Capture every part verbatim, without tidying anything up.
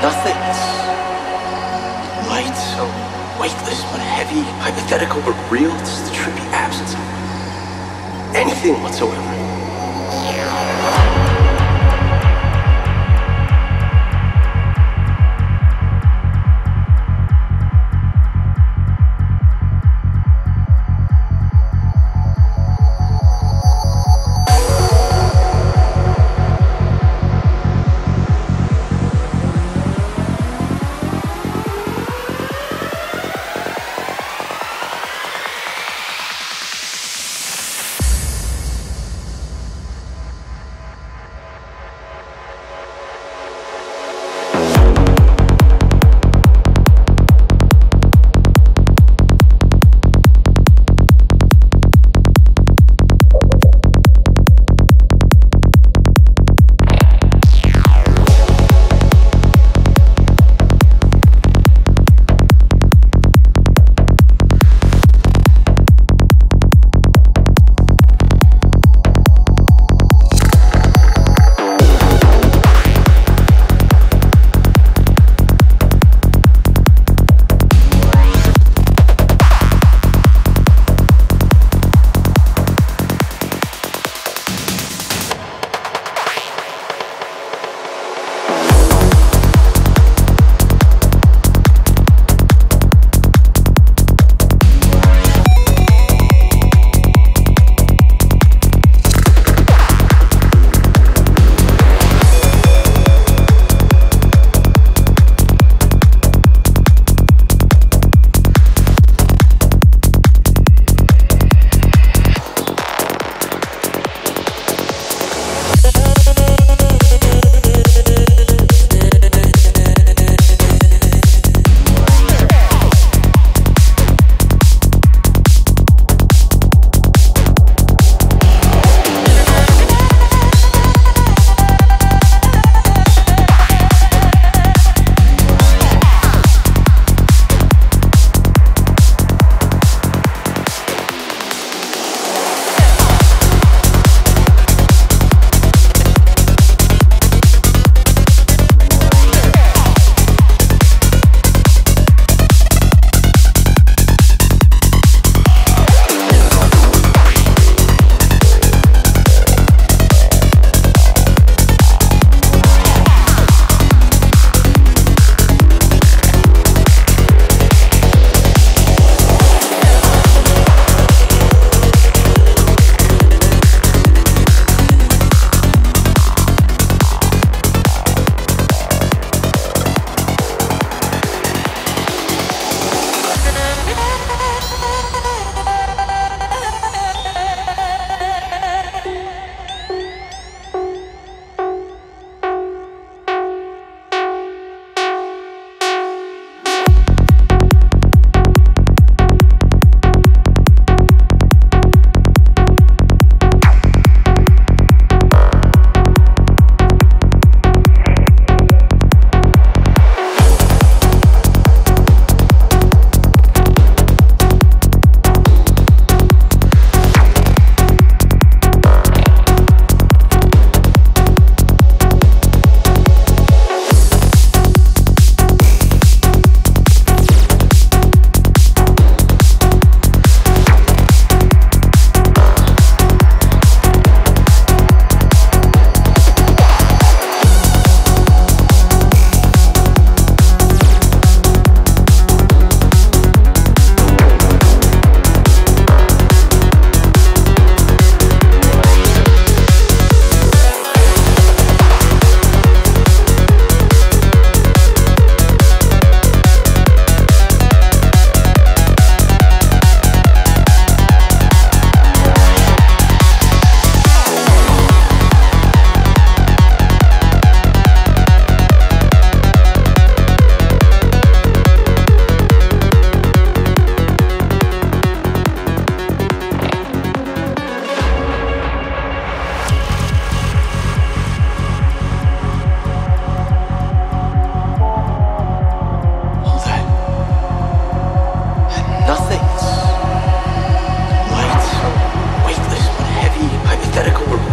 Nothing's light, so weightless but heavy, hypothetical but real, it's the trippy absence of anything whatsoever.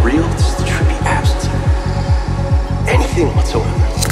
Real, just the trippy absence of anything whatsoever.